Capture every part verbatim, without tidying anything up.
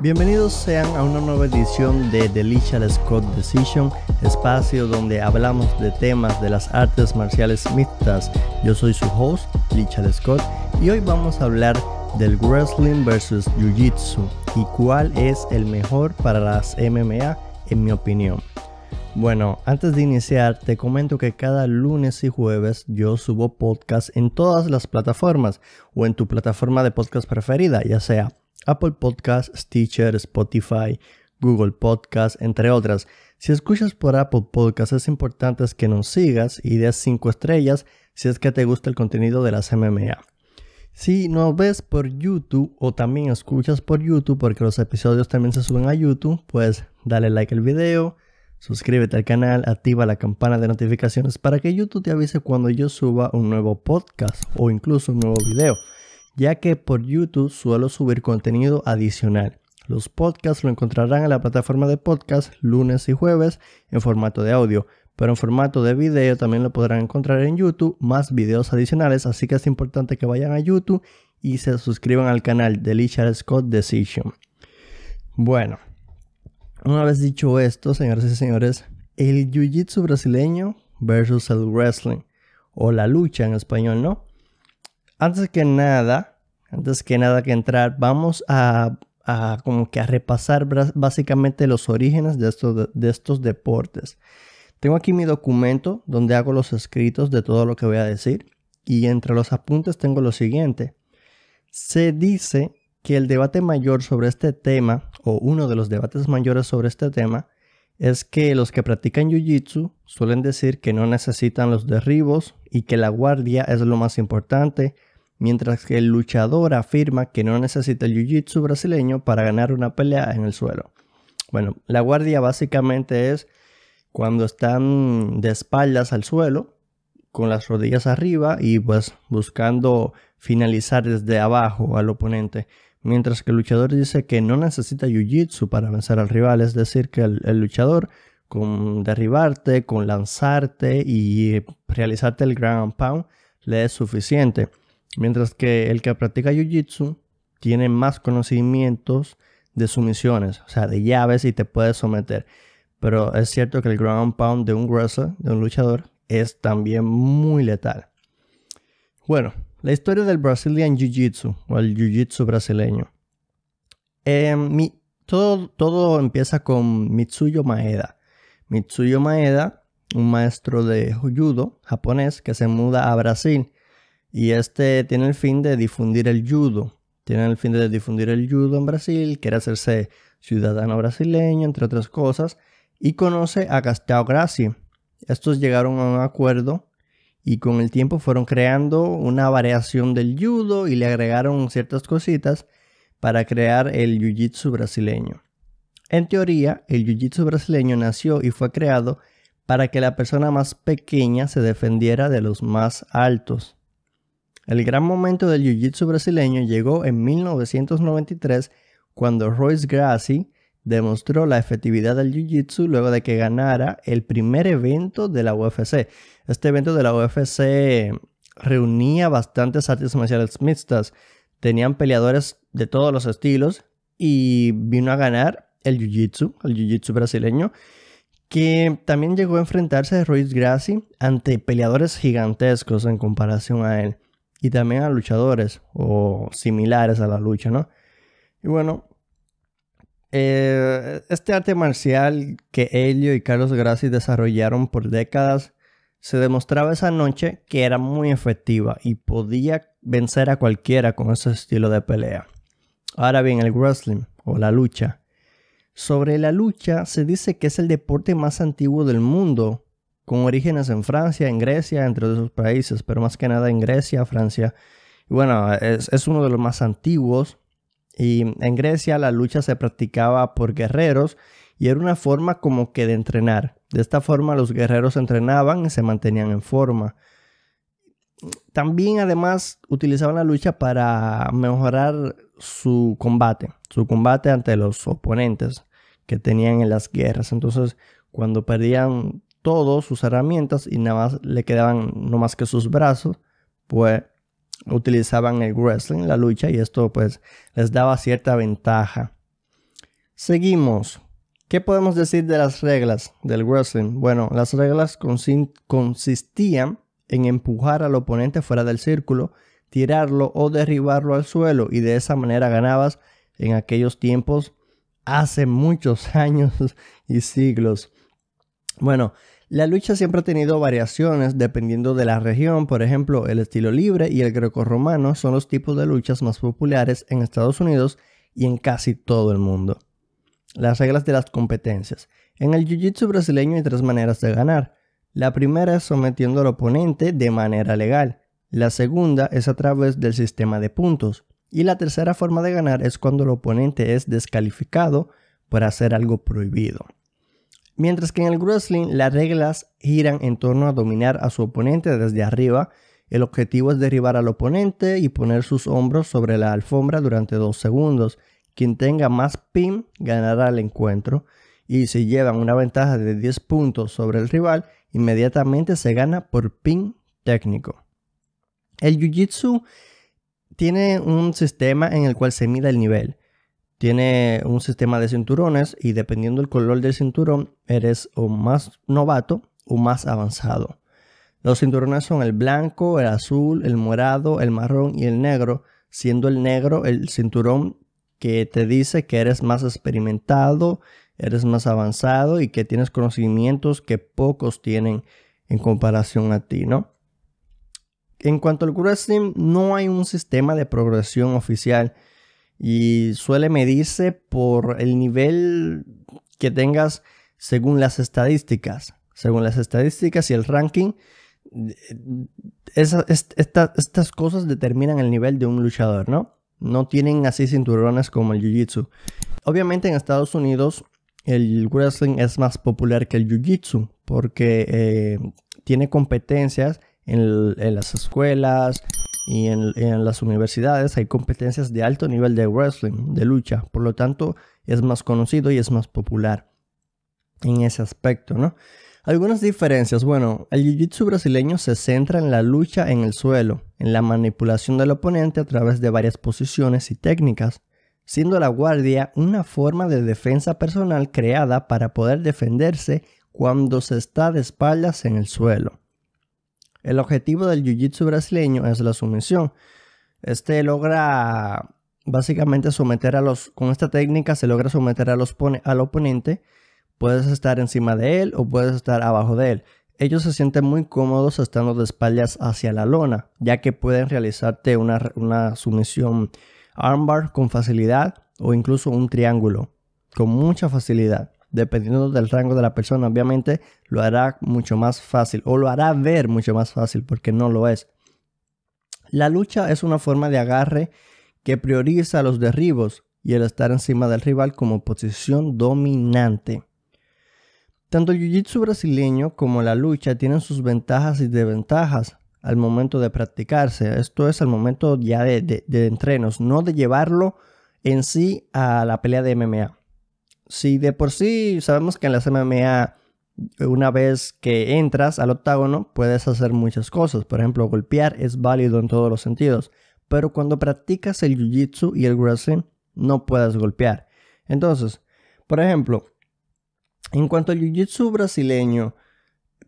Bienvenidos sean a una nueva edición de The Lichald Scott Decision, espacio donde hablamos de temas de las artes marciales mixtas. Yo soy su host, Lichald Scott, y hoy vamos a hablar del wrestling versus Jiu Jitsu y cuál es el mejor para las M M A en mi opinión. Bueno, antes de iniciar te comento que cada lunes y jueves yo subo podcast en todas las plataformas o en tu plataforma de podcast preferida, ya sea Apple Podcast, Stitcher, Spotify, Google Podcast, entre otras. Si escuchas por Apple Podcast es importante que nos sigas y des cinco estrellas si es que te gusta el contenido de las M M A. Si nos ves por YouTube o también escuchas por YouTube, porque los episodios también se suben a YouTube, pues dale like al video, suscríbete al canal, activa la campana de notificaciones para que YouTube te avise cuando yo suba un nuevo podcast o incluso un nuevo video, ya que por YouTube suelo subir contenido adicional. Los podcasts lo encontrarán en la plataforma de podcast lunes y jueves en formato de audio, pero en formato de video también lo podrán encontrar en YouTube, más videos adicionales, así que es importante que vayan a YouTube y se suscriban al canal de Lichald Scott Decision. Bueno, una vez dicho esto, señores y señores, el jiu-jitsu brasileño versus el wrestling, o la lucha en español, ¿no? Antes que nada, antes que nada que entrar, vamos a, a como que a repasar básicamente los orígenes de estos, de estos deportes. Tengo aquí mi documento donde hago los escritos de todo lo que voy a decir y entre los apuntes tengo lo siguiente. Se dice que el debate mayor sobre este tema, o uno de los debates mayores sobre este tema, es que los que practican jiu-jitsu suelen decir que no necesitan los derribos y que la guardia es lo más importante, mientras que el luchador afirma que no necesita el jiu-jitsu brasileño para ganar una pelea en el suelo. Bueno, la guardia básicamente es cuando están de espaldas al suelo, con las rodillas arriba y pues buscando finalizar desde abajo al oponente. Mientras que el luchador dice que no necesita jiu-jitsu para vencer al rival, es decir, que el, el luchador con derribarte, con lanzarte y realizarte el ground and pound le es suficiente. Mientras que el que practica jiu-jitsu tiene más conocimientos de sumisiones, o sea, de llaves y te puede someter. Pero es cierto que el ground and pound de un wrestler, de un luchador, es también muy letal. Bueno, la historia del Brazilian Jiu Jitsu o el Jiu Jitsu brasileño. Eh, mi, todo, todo empieza con Mitsuyo Maeda. Mitsuyo Maeda, un maestro de judo japonés que se muda a Brasil. Y este tiene el fin de difundir el judo. Tiene el fin de difundir el judo en Brasil. Quiere hacerse ciudadano brasileño, entre otras cosas. Y conoce a Gastão Gracie. Estos llegaron a un acuerdo y con el tiempo fueron creando una variación del judo y le agregaron ciertas cositas para crear el jiu-jitsu brasileño. En teoría, el jiu-jitsu brasileño nació y fue creado para que la persona más pequeña se defendiera de los más altos. El gran momento del jiu-jitsu brasileño llegó en mil novecientos noventa y tres, cuando Royce Gracie demostró la efectividad del jiu-jitsu luego de que ganara el primer evento de la U F C. Este evento de la U F C reunía bastantes artes marciales mixtas. Tenían peleadores de todos los estilos y vino a ganar el jiu-jitsu, el jiu-jitsu brasileño, que también llegó a enfrentarse a Royce Gracie ante peleadores gigantescos en comparación a él y también a luchadores o similares a la lucha, ¿no? Y bueno, Eh, este arte marcial que Hélio y Carlos Gracie desarrollaron por décadas se demostraba esa noche que era muy efectiva y podía vencer a cualquiera con ese estilo de pelea. Ahora bien, el wrestling o la lucha. Sobre la lucha se dice que es el deporte más antiguo del mundo, con orígenes en Francia, en Grecia, entre otros países, pero más que nada en Grecia, Francia. Y bueno, es, es uno de los más antiguos. Y en Grecia la lucha se practicaba por guerreros y era una forma como que de entrenar. De esta forma los guerreros entrenaban y se mantenían en forma. También además utilizaban la lucha para mejorar su combate, su combate ante los oponentes que tenían en las guerras. Entonces cuando perdían todas sus herramientas y nada más le quedaban no más que sus brazos, pues utilizaban el wrestling, la lucha, y esto pues les daba cierta ventaja. Seguimos. ¿Qué podemos decir de las reglas del wrestling? Bueno, las reglas consistían en empujar al oponente fuera del círculo, tirarlo o derribarlo al suelo, y de esa manera ganabas en aquellos tiempos, hace muchos años y siglos. Bueno, la lucha siempre ha tenido variaciones dependiendo de la región. Por ejemplo, el estilo libre y el grecorromano son los tipos de luchas más populares en Estados Unidos y en casi todo el mundo. Las reglas de las competencias. En el jiu-jitsu brasileño hay tres maneras de ganar. La primera es sometiendo al oponente de manera legal. La segunda es a través del sistema de puntos. Y la tercera forma de ganar es cuando el oponente es descalificado por hacer algo prohibido. Mientras que en el wrestling las reglas giran en torno a dominar a su oponente desde arriba. El objetivo es derribar al oponente y poner sus hombros sobre la alfombra durante dos segundos. Quien tenga más pin ganará el encuentro, y si llevan una ventaja de diez puntos sobre el rival, inmediatamente se gana por pin técnico. El jiu-jitsu tiene un sistema en el cual se mide el nivel. Tiene un sistema de cinturones y dependiendo del color del cinturón eres o más novato o más avanzado. Los cinturones son el blanco, el azul, el morado, el marrón y el negro, siendo el negro el cinturón que te dice que eres más experimentado, eres más avanzado y que tienes conocimientos que pocos tienen en comparación a ti, ¿no? En cuanto al wrestling, no hay un sistema de progresión oficial y suele medirse por el nivel que tengas según las estadísticas. Según las estadísticas y el ranking, esa, esta, estas cosas determinan el nivel de un luchador, ¿no? No tienen así cinturones como el jiu-jitsu. Obviamente en Estados Unidos el wrestling es más popular que el jiu-jitsu porque eh, tiene competencias. En, en las escuelas y en, en las universidades hay competencias de alto nivel de wrestling, de lucha. Por lo tanto, es más conocido y es más popular en ese aspecto, ¿no? Algunas diferencias. Bueno, el jiu-jitsu brasileño se centra en la lucha en el suelo, en la manipulación del oponente a través de varias posiciones y técnicas, siendo la guardia una forma de defensa personal creada para poder defenderse cuando se está de espaldas en el suelo. El objetivo del jiu-jitsu brasileño es la sumisión. Este logra básicamente someter a los... Con esta técnica se logra someter a los, al oponente. Puedes estar encima de él o puedes estar abajo de él. Ellos se sienten muy cómodos estando de espaldas hacia la lona, ya que pueden realizarte una, una sumisión armbar con facilidad o incluso un triángulo con mucha facilidad. Dependiendo del rango de la persona, obviamente lo hará mucho más fácil o lo hará ver mucho más fácil porque no lo es. La lucha es una forma de agarre que prioriza los derribos y el estar encima del rival como posición dominante. Tanto el jiu-jitsu brasileño como la lucha tienen sus ventajas y desventajas al momento de practicarse. Esto es al momento ya de, de, de entrenos, no de llevarlo en sí a la pelea de M M A. Si de por sí sabemos que en las M M A una vez que entras al octágono puedes hacer muchas cosas, por ejemplo golpear es válido en todos los sentidos, pero cuando practicas el jiu-jitsu y el wrestling no puedes golpear. Entonces, por ejemplo, en cuanto al jiu-jitsu brasileño,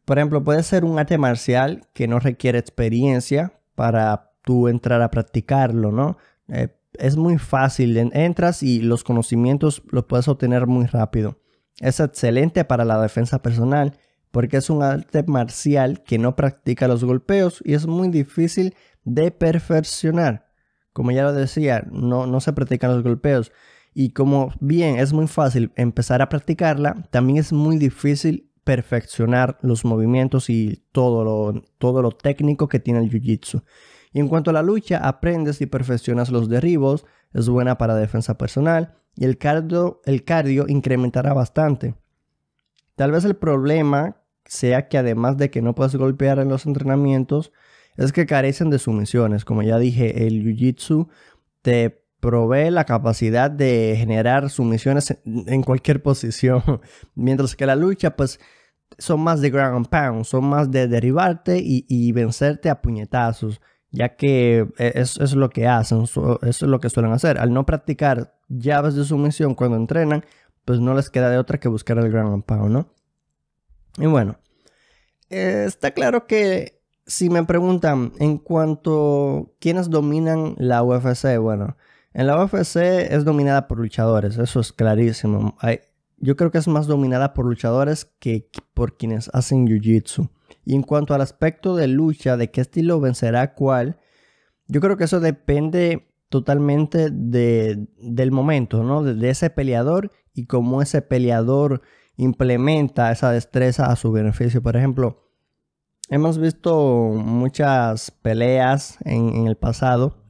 por ejemplo puede ser un arte marcial que no requiere experiencia para tú entrar a practicarlo, ¿no? Eh, Es muy fácil, entras y los conocimientos los puedes obtener muy rápido. Es excelente para la defensa personal porque es un arte marcial que no practica los golpeos y es muy difícil de perfeccionar. Como ya lo decía, no, no se practican los golpeos. Y como bien es muy fácil empezar a practicarla, también es muy difícil perfeccionar los movimientos y todo lo, todo lo técnico que tiene el jiu-jitsu. Y en cuanto a la lucha, aprendes y perfeccionas los derribos, es buena para defensa personal y el cardio, el cardio incrementará bastante. Tal vez el problema sea que además de que no puedes golpear en los entrenamientos, es que carecen de sumisiones. Como ya dije, el jiu-jitsu te provee la capacidad de generar sumisiones en cualquier posición, mientras que la lucha pues... son más de ground and pound, son más de derribarte y, y vencerte a puñetazos, ya que eso es lo que hacen, eso es lo que suelen hacer. Al no practicar llaves de sumisión cuando entrenan, pues no les queda de otra que buscar el Ground and Pound, ¿no? Y bueno, eh, está claro que si me preguntan en cuanto a quiénes dominan la U F C, bueno, en la U F C es dominada por luchadores, eso es clarísimo. Hay, yo creo que es más dominada por luchadores que por quienes hacen jiu-jitsu. Y en cuanto al aspecto de lucha, de qué estilo vencerá cuál, yo creo que eso depende totalmente de, del momento, ¿no? De, de ese peleador y cómo ese peleador implementa esa destreza a su beneficio. Por ejemplo, hemos visto muchas peleas en, en el pasado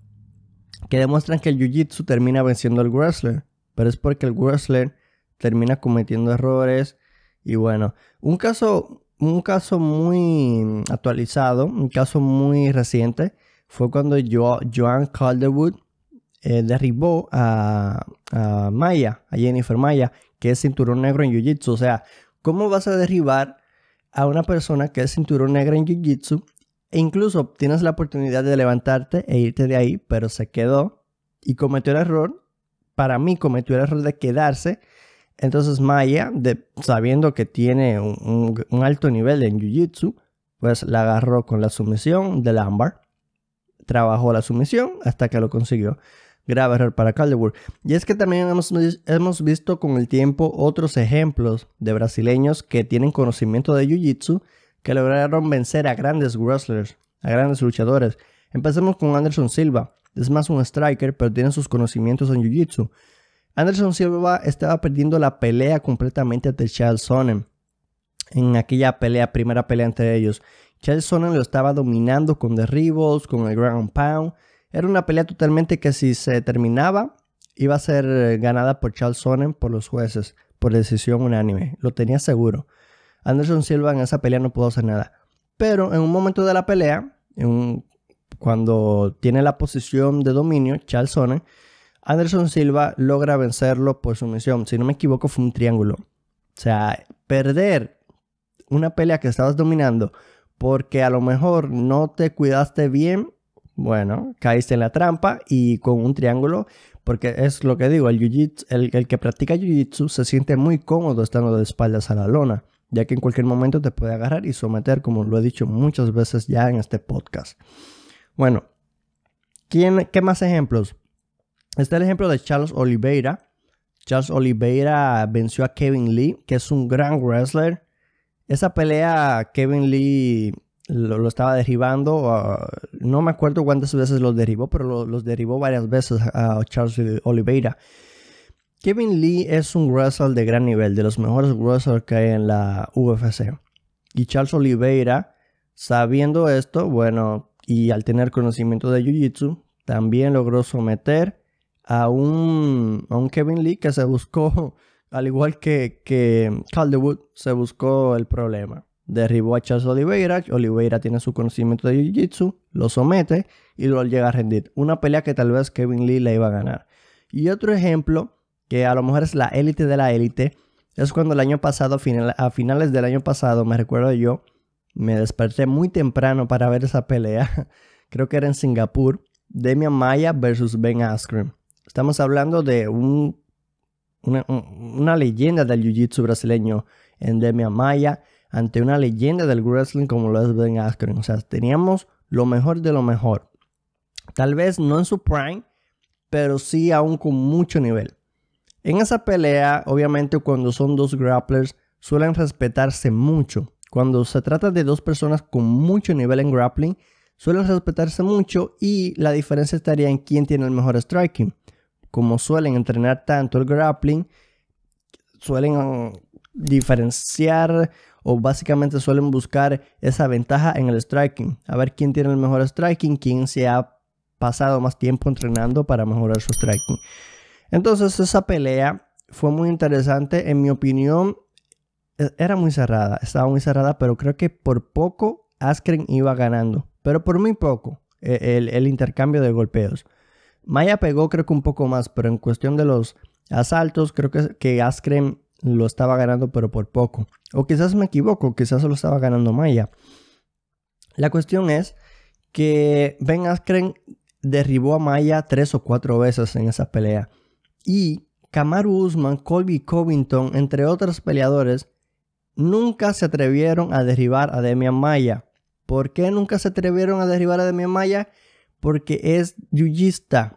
que demuestran que el jiu-jitsu termina venciendo al wrestler, pero es porque el wrestler termina cometiendo errores. Y bueno, un caso, un caso muy actualizado, un caso muy reciente, fue cuando jo- Joanne Calderwood Eh, derribó a, a Maia, a Jennifer Maia, que es cinturón negro en jiu-jitsu. O sea, ¿cómo vas a derribar a una persona que es cinturón negro en jiu-jitsu? E incluso tienes la oportunidad de levantarte e irte de ahí, pero se quedó y cometió el error. Para mí cometió el error de quedarse. Entonces Maia, de, sabiendo que tiene un, un, un alto nivel en jiu-jitsu, pues la agarró con la sumisión del ámbar. Trabajó la sumisión hasta que lo consiguió. Grave error para Calderwood. Y es que también hemos, hemos visto con el tiempo otros ejemplos de brasileños que tienen conocimiento de jiu-jitsu que lograron vencer a grandes wrestlers, a grandes luchadores. Empecemos con Anderson Silva. Es más un striker, pero tiene sus conocimientos en jiu-jitsu. Anderson Silva estaba perdiendo la pelea completamente ante Charles Sonnen. En aquella pelea, primera pelea entre ellos, Charles Sonnen lo estaba dominando con derribos, con el Ground and Pound. Era una pelea totalmente que si se terminaba iba a ser ganada por Charles Sonnen por los jueces, por decisión unánime. Lo tenía seguro. Anderson Silva en esa pelea no pudo hacer nada. Pero en un momento de la pelea, en un, cuando tiene la posición de dominio Charles Sonnen, Anderson Silva logra vencerlo por sumisión. Si no me equivoco fue un triángulo. O sea, perder una pelea que estabas dominando porque a lo mejor no te cuidaste bien, bueno, caíste en la trampa y con un triángulo, porque es lo que digo, el, jiu-jitsu, el, el que practica jiu-jitsu se siente muy cómodo estando de espaldas a la lona, ya que en cualquier momento te puede agarrar y someter, como lo he dicho muchas veces ya en este podcast. Bueno, ¿quién, ¿qué más ejemplos? Está el ejemplo de Charles Oliveira. Charles Oliveira venció a Kevin Lee, que es un gran wrestler. Esa pelea Kevin Lee lo, lo estaba derribando, uh, no me acuerdo cuántas veces los derribó, pero lo, los derribó varias veces a Charles Oliveira. Kevin Lee es un wrestler de gran nivel, de los mejores wrestlers que hay en la U F C. Y Charles Oliveira, sabiendo esto, bueno, y al tener conocimiento de jiu-jitsu, también logró someter a un, a un Kevin Lee que se buscó... Al igual que, que Calderwood, se buscó el problema. Derribó a Charles Oliveira. Oliveira tiene su conocimiento de jiu-jitsu, lo somete y lo llega a rendir. Una pelea que tal vez Kevin Lee la iba a ganar. Y otro ejemplo, que a lo mejor es la élite de la élite, es cuando el año pasado, a finales del año pasado, me recuerdo yo, me desperté muy temprano para ver esa pelea. Creo que era en Singapur. Demian Maia versus Ben Askren. Estamos hablando de un... Una, una leyenda del jiu-jitsu brasileño en Demian Maia ante una leyenda del wrestling como lo es Ben Askren. O sea, teníamos lo mejor de lo mejor. Tal vez no en su prime, pero sí aún con mucho nivel. En esa pelea, obviamente cuando son dos grapplers, suelen respetarse mucho. Cuando se trata de dos personas con mucho nivel en grappling, suelen respetarse mucho y la diferencia estaría en quién tiene el mejor striking. Como suelen entrenar tanto el grappling, suelen diferenciar o básicamente suelen buscar esa ventaja en el striking. A ver quién tiene el mejor striking, quién se ha pasado más tiempo entrenando para mejorar su striking. Entonces esa pelea fue muy interesante. En mi opinión era muy cerrada, estaba muy cerrada, pero creo que por poco Askren iba ganando. Pero por muy poco el, el intercambio de golpeos. Maia pegó creo que un poco más, pero en cuestión de los asaltos creo que, que Askren lo estaba ganando pero por poco. O quizás me equivoco, quizás lo estaba ganando Maia. La cuestión es que Ben Askren derribó a Maia tres o cuatro veces en esa pelea. Y Kamaru Usman, Colby Covington, entre otros peleadores, nunca se atrevieron a derribar a Demian Maia. ¿Por qué nunca se atrevieron a derribar a Demian Maia? Porque es yuyista.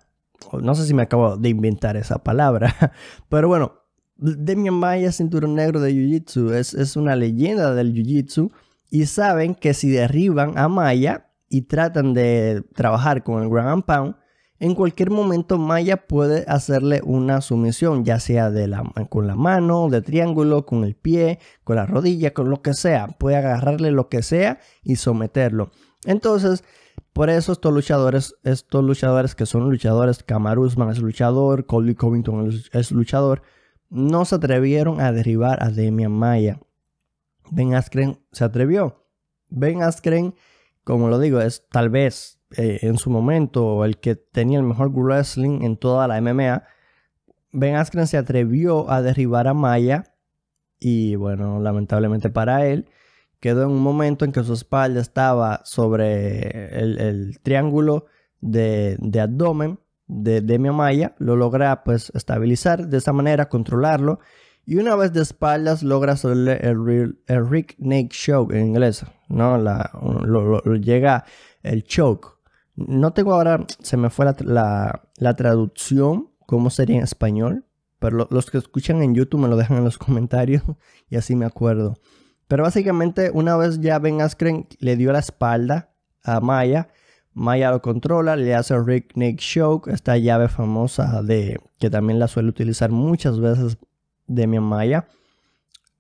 No sé si me acabo de inventar esa palabra, pero bueno, Demian Maia es cinturón negro de Jiu-Jitsu, es, es una leyenda del Jiu-Jitsu, y saben que si derriban a Maia y tratan de trabajar con el Ground and Pound, en cualquier momento Maia puede hacerle una sumisión, ya sea de la, con la mano, de triángulo, con el pie, con la rodilla, con lo que sea. Puede agarrarle lo que sea y someterlo. Entonces, por eso estos luchadores, estos luchadores que son luchadores, Kamaru Usman es luchador, Colby Covington es luchador, no se atrevieron a derribar a Demian Maia. Ben Askren se atrevió. Ben Askren, como lo digo, es tal vez eh, en su momento el que tenía el mejor wrestling en toda la M M A. Ben Askren se atrevió a derribar a Maia y bueno, lamentablemente para él, quedó en un momento en que su espalda estaba sobre el, el triángulo de, de abdomen de Demian Maia. Lo logra pues estabilizar de esa manera, controlarlo. Y una vez de espaldas logra hacerle el, el Rick Nake Choke en inglés, ¿no? La, lo, lo, llega el choke. No tengo ahora, se me fue la, la, la traducción, cómo sería en español. Pero lo, los que escuchan en YouTube me lo dejan en los comentarios y así me acuerdo. Pero básicamente una vez ya Ben Askren le dio la espalda a Maia, Maia lo controla, le hace el Rick Nake Choke, esta llave famosa de, que también la suele utilizar muchas veces Demian Maia.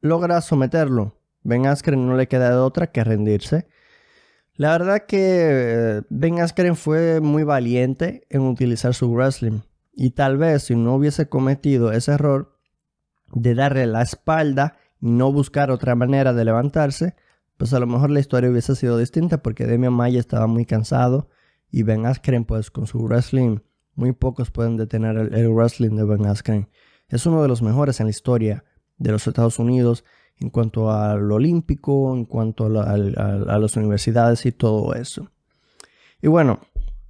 Logra someterlo. Ben Askren no le queda de otra que rendirse. La verdad que Ben Askren fue muy valiente en utilizar su wrestling. Y tal vez si no hubiese cometido ese error de darle la espalda y no buscar otra manera de levantarse, pues a lo mejor la historia hubiese sido distinta, porque Demian Maia estaba muy cansado y Ben Askren pues con su wrestling, muy pocos pueden detener el, el wrestling de Ben Askren. Es uno de los mejores en la historia de los Estados Unidos en cuanto a lo olímpico, en cuanto a, la, a, a las universidades y todo eso. Y bueno,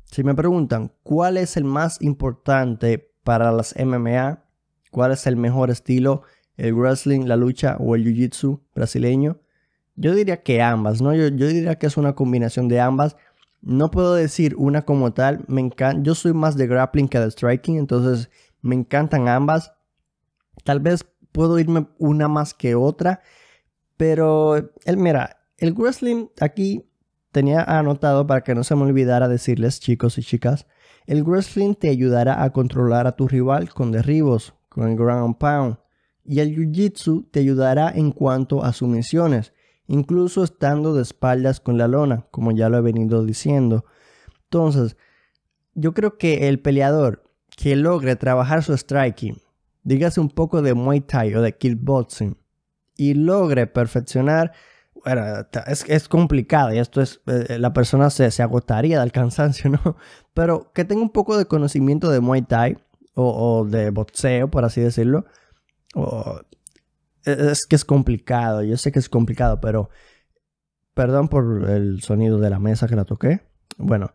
si me preguntan cuál es el más importante para las M M A, cuál es el mejor estilo, el wrestling, la lucha o el jiu-jitsu brasileño, yo diría que ambas, ¿no? Yo, yo diría que es una combinación de ambas. No puedo decir una como tal. Me encanta. Yo soy más de grappling que de striking, entonces me encantan ambas. Tal vez puedo irme una más que otra, pero el, mira, el wrestling aquí tenía anotado para que no se me olvidara decirles, chicos y chicas, el wrestling te ayudará a controlar a tu rival con derribos, con el ground and pound. Y el jiu-jitsu te ayudará en cuanto a sumisiones, incluso estando de espaldas con la lona, como ya lo he venido diciendo. Entonces, yo creo que el peleador que logre trabajar su striking, dígase un poco de Muay Thai o de kickboxing, y logre perfeccionar, bueno, es, es complicado y esto es, eh, la persona se, se agotaría del cansancio, ¿no? Pero que tenga un poco de conocimiento de Muay Thai o, o de boxeo, por así decirlo. Oh, es que es complicado, yo sé que es complicado, pero perdón por el sonido de la mesa que la toqué. Bueno,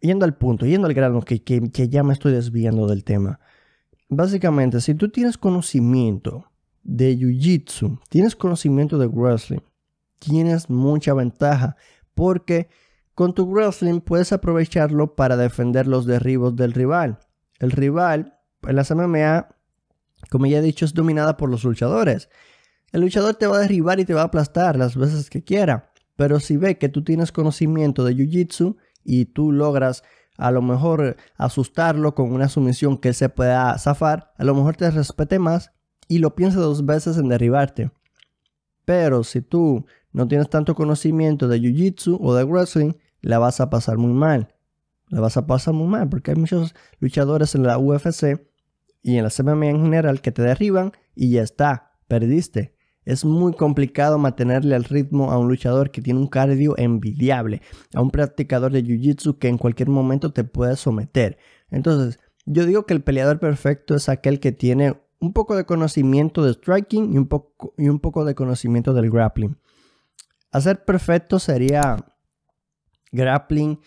yendo al punto, yendo al grano, que, que, que ya me estoy desviando del tema. Básicamente, si tú tienes conocimiento de jiu-jitsu, tienes conocimiento de wrestling, tienes mucha ventaja, porque con tu wrestling puedes aprovecharlo para defender los derribos del rival. El rival, en las M M A, como ya he dicho, es dominada por los luchadores. El luchador te va a derribar y te va a aplastar las veces que quiera. Pero si ve que tú tienes conocimiento de jiu-jitsu y tú logras a lo mejor asustarlo con una sumisión que él se pueda zafar, a lo mejor te respete más y lo piensa dos veces en derribarte. Pero si tú no tienes tanto conocimiento de jiu-jitsu o de wrestling, la vas a pasar muy mal. La vas a pasar muy mal porque hay muchos luchadores en la U F C y en las M M A en general que te derriban y ya está, perdiste. Es muy complicado mantenerle al ritmo a un luchador que tiene un cardio envidiable, a un practicador de jiu-jitsu que en cualquier momento te puede someter. Entonces, yo digo que el peleador perfecto es aquel que tiene un poco de conocimiento de striking y un poco, y un poco de conocimiento del grappling. Hacer perfecto sería grappling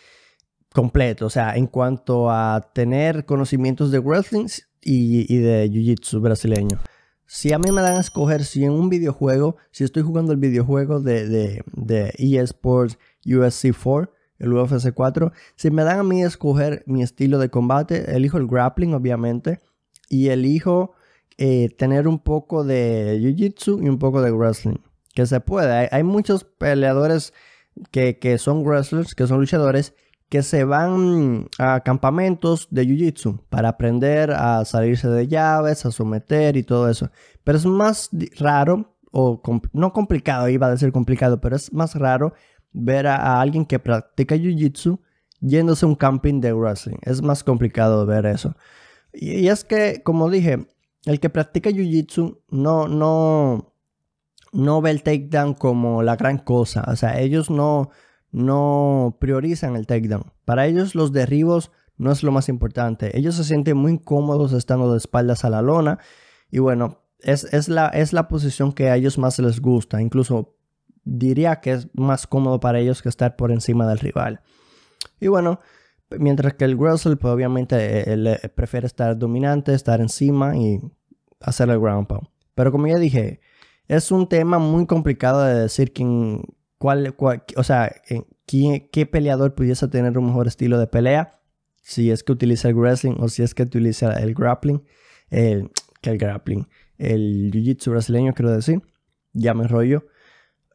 completo, o sea, en cuanto a tener conocimientos de wrestling, y, y de Jiu-Jitsu brasileño. Si a mí me dan a escoger si en un videojuego, si estoy jugando el videojuego de, de, de eSports U F C cuatro, el U F C cuatro, si me dan a mí a escoger mi estilo de combate, elijo el grappling obviamente y elijo eh, tener un poco de Jiu-Jitsu y un poco de wrestling. Que se puede, hay, hay muchos peleadores que, que son wrestlers, que son luchadores, que se van a campamentos de Jiu-Jitsu para aprender a salirse de llaves, a someter y todo eso. Pero es más raro, o comp no complicado, iba a decir complicado, pero es más raro ver a, a alguien que practica Jiu-Jitsu yéndose a un camping de wrestling. Es más complicado ver eso. Y, y es que, como dije, el que practica Jiu-Jitsu no, no, no ve el takedown como la gran cosa. O sea, ellos no... no priorizan el takedown. Para ellos los derribos no es lo más importante. Ellos se sienten muy incómodos estando de espaldas a la lona. Y bueno, es, es, la, es la posición que a ellos más les gusta. Incluso diría que es más cómodo para ellos que estar por encima del rival. Y bueno, mientras que el wrestler pues obviamente él, él prefiere estar dominante, estar encima y hacer el ground pound. Pero como ya dije, es un tema muy complicado de decir quién... Cuál, cuál, o sea, ¿qué, qué peleador pudiese tener un mejor estilo de pelea? Si es que utiliza el wrestling o si es que utiliza el grappling. El, que el grappling. El jiu-jitsu brasileño, quiero decir. Ya me enrollo.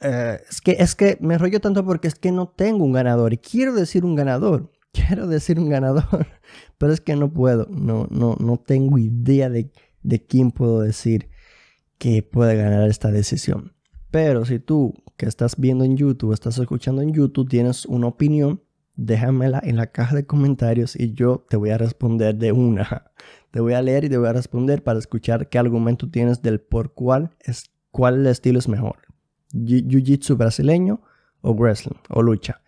Eh, es, que, es que me enrollo tanto porque es que no tengo un ganador. Y quiero decir un ganador. Quiero decir un ganador. Pero es que no puedo. No, no, no tengo idea de, de quién puedo decir que puede ganar esta decisión. Pero si tú que estás viendo en YouTube, estás escuchando en YouTube, tienes una opinión, déjamela en la caja de comentarios y yo te voy a responder de una. Te voy a leer y te voy a responder para escuchar qué argumento tienes del por cuál es cuál estilo es mejor. Jiu-Jitsu brasileño o wrestling o lucha.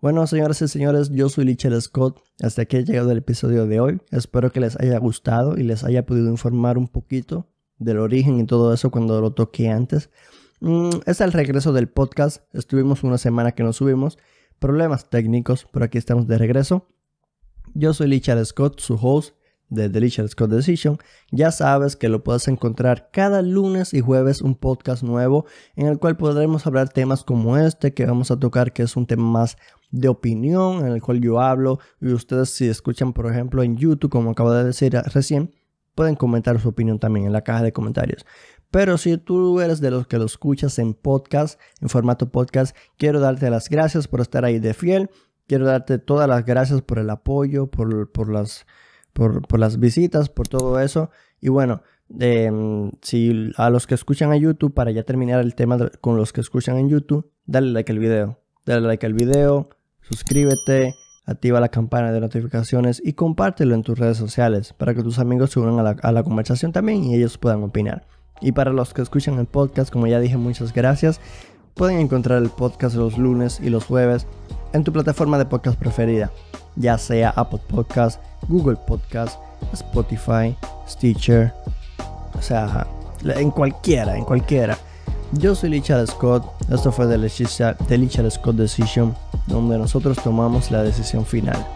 Bueno, señoras y señores, yo soy Lichald Scott. Hasta aquí ha llegado el episodio de hoy. Espero que les haya gustado y les haya podido informar un poquito del origen y todo eso cuando lo toqué antes. Es el regreso del podcast. Estuvimos una semana que no subimos. Problemas técnicos, pero aquí estamos de regreso. Yo soy Lichald Scott, su host de The Lichald Scott Decision. Ya sabes que lo puedes encontrar cada lunes y jueves un podcast nuevo en el cual podremos hablar temas como este que vamos a tocar, que es un tema más de opinión en el cual yo hablo. Y ustedes si escuchan, por ejemplo, en YouTube, como acabo de decir recién, pueden comentar su opinión también en la caja de comentarios. Pero si tú eres de los que lo escuchas en podcast, en formato podcast, quiero darte las gracias por estar ahí de fiel. Quiero darte todas las gracias por el apoyo, por, por, las, por, por las visitas, por todo eso. Y bueno, eh, si a los que escuchan en YouTube, para ya terminar el tema de, con los que escuchan en YouTube, dale like al video. Dale like al video, suscríbete, activa la campana de notificaciones y compártelo en tus redes sociales para que tus amigos se unan a la, a la conversación también y ellos puedan opinar. Y para los que escuchan el podcast, como ya dije, muchas gracias. Pueden encontrar el podcast los lunes y los jueves en tu plataforma de podcast preferida, ya sea Apple Podcast, Google Podcast, Spotify, Stitcher, o sea, en cualquiera, en cualquiera. Yo soy Lichald Scott, esto fue The Lichald Scott Decision, donde nosotros tomamos la decisión final.